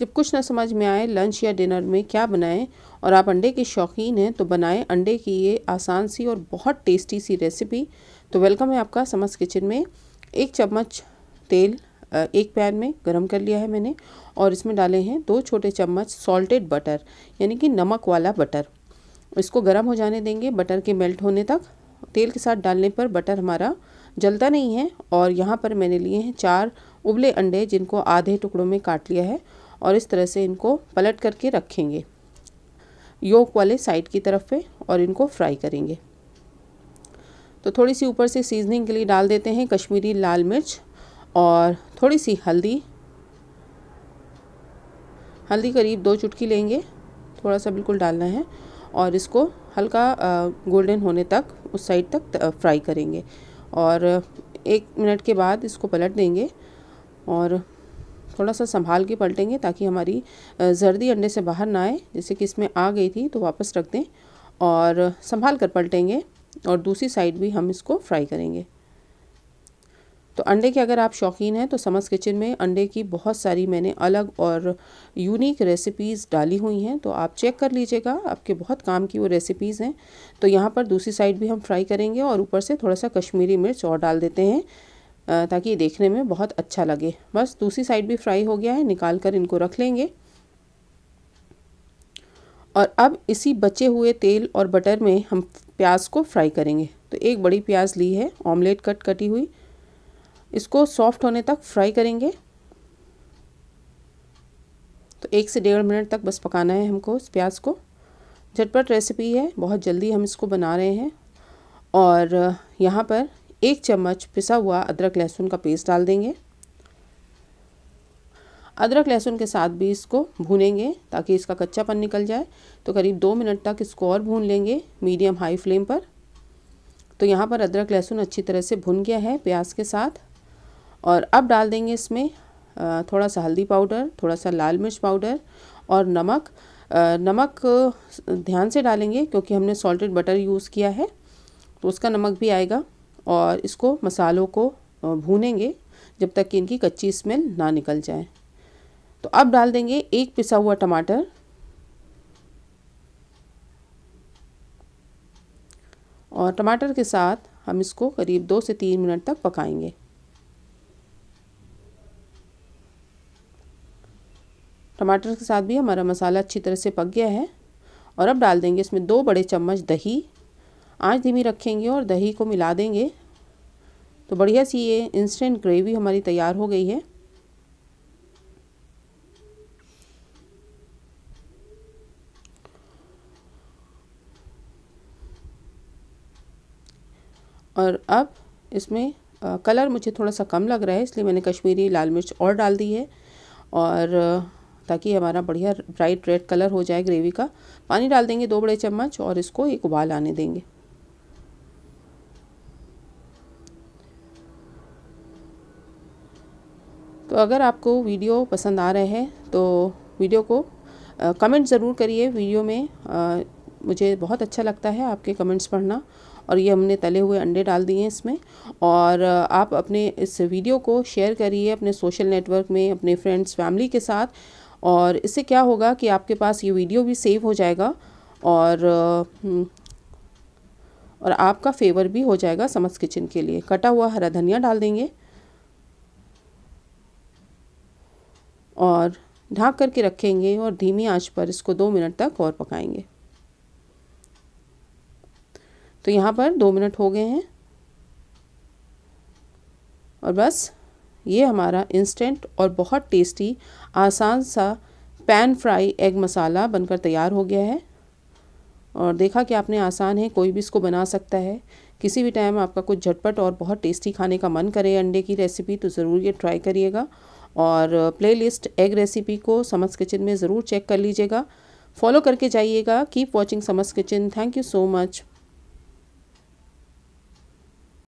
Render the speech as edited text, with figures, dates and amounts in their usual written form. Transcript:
जब कुछ ना समझ में आए लंच या डिनर में क्या बनाएं और आप अंडे के शौकीन हैं तो बनाएं अंडे की ये आसान सी और बहुत टेस्टी सी रेसिपी। तो वेलकम है आपका समझ किचन में। एक चम्मच तेल एक पैन में गरम कर लिया है मैंने और इसमें डाले हैं 2 छोटे चम्मच सॉल्टेड बटर यानी कि नमक वाला बटर। इसको गर्म हो जाने देंगे बटर के मेल्ट होने तक। तेल के साथ डालने पर बटर हमारा जलता नहीं है। और यहाँ पर मैंने लिए हैं 4 उबले अंडे जिनको आधे टुकड़ों में काट लिया है और इस तरह से इनको पलट करके रखेंगे योक वाले साइड की तरफ पे और इनको फ्राई करेंगे। तो थोड़ी सी ऊपर से सीजनिंग के लिए डाल देते हैं कश्मीरी लाल मिर्च और थोड़ी सी हल्दी। हल्दी करीब 2 चुटकी लेंगे, थोड़ा सा बिल्कुल डालना है और इसको हल्का गोल्डन होने तक उस साइड तक फ्राई करेंगे और 1 मिनट के बाद इसको पलट देंगे और थोड़ा सा संभाल के पलटेंगे ताकि हमारी जर्दी अंडे से बाहर ना आए। जैसे कि इसमें आ गई थी तो वापस रख दें और संभाल कर पलटेंगे और दूसरी साइड भी हम इसको फ्राई करेंगे। तो अंडे के अगर आप शौकीन हैं तो समझ किचन में अंडे की बहुत सारी मैंने अलग और यूनिक रेसिपीज़ डाली हुई हैं, तो आप चेक कर लीजिएगा, आपके बहुत काम की वो रेसिपीज़ हैं। तो यहाँ पर दूसरी साइड भी हम फ्राई करेंगे और ऊपर से थोड़ा सा कश्मीरी मिर्च और डाल देते हैं ताकि ये देखने में बहुत अच्छा लगे। बस दूसरी साइड भी फ्राई हो गया है, निकाल कर इनको रख लेंगे। और अब इसी बचे हुए तेल और बटर में हम प्याज को फ्राई करेंगे। तो 1 बड़ी प्याज ली है ऑमलेट कट कटी हुई, इसको सॉफ्ट होने तक फ्राई करेंगे। तो 1 से 1.5 मिनट तक बस पकाना है हमको इस प्याज को। झटपट रेसिपी है, बहुत जल्दी हम इसको बना रहे हैं। और यहाँ पर 1 चम्मच पिसा हुआ अदरक लहसुन का पेस्ट डाल देंगे। अदरक लहसुन के साथ भी इसको भूनेंगे ताकि इसका कच्चापन निकल जाए। तो करीब 2 मिनट तक इसको और भून लेंगे मीडियम हाई फ्लेम पर। तो यहाँ पर अदरक लहसुन अच्छी तरह से भुन गया है प्याज के साथ। और अब डाल देंगे इसमें थोड़ा सा हल्दी पाउडर, थोड़ा सा लाल मिर्च पाउडर और नमक। नमक ध्यान से डालेंगे क्योंकि हमने सॉल्टेड बटर यूज़ किया है तो उसका नमक भी आएगा। और इसको मसालों को भूनेंगे जब तक कि इनकी कच्ची स्मेल ना निकल जाए। तो अब डाल देंगे 1 पिसा हुआ टमाटर और टमाटर के साथ हम इसको करीब 2 से 3 मिनट तक पकाएंगे। टमाटर के साथ भी हमारा मसाला अच्छी तरह से पक गया है। और अब डाल देंगे इसमें 2 बड़े चम्मच दही। आंच धीमी रखेंगे और दही को मिला देंगे। तो बढ़िया सी ये इंस्टेंट ग्रेवी हमारी तैयार हो गई है। और अब इसमें कलर मुझे थोड़ा सा कम लग रहा है इसलिए मैंने कश्मीरी लाल मिर्च और डाल दी है और ताकि हमारा बढ़िया ब्राइट रेड कलर हो जाए ग्रेवी का। पानी डाल देंगे 2 बड़े चम्मच और इसको एक उबाल आने देंगे। तो अगर आपको वीडियो पसंद आ रहा है तो वीडियो को कमेंट ज़रूर करिए। वीडियो में मुझे बहुत अच्छा लगता है आपके कमेंट्स पढ़ना। और ये हमने तले हुए अंडे डाल दिए हैं इसमें। और आप अपने इस वीडियो को शेयर करिए अपने सोशल नेटवर्क में, अपने फ्रेंड्स फैमिली के साथ। और इससे क्या होगा कि आपके पास ये वीडियो भी सेव हो जाएगा और आपका फेवर भी हो जाएगा समझ किचन के लिए। कटा हुआ हरा धनिया डाल देंगे और ढक करके रखेंगे और धीमी आंच पर इसको 2 मिनट तक और पकाएंगे। तो यहाँ पर 2 मिनट हो गए हैं और बस ये हमारा इंस्टेंट और बहुत टेस्टी आसान सा पैन फ्राई एग मसाला बनकर तैयार हो गया है। और देखा कि आपने आसान है, कोई भी इसको बना सकता है। किसी भी टाइम आपका कुछ झटपट और बहुत टेस्टी खाने का मन करे अंडे की रेसिपी तो ज़रूर ये ट्राई करिएगा। और प्लेलिस्ट एग रेसिपी को समझ किचन में ज़रूर चेक कर लीजिएगा, फॉलो करके जाइएगा। Keep watching Samajh kitchen. Thank you so much.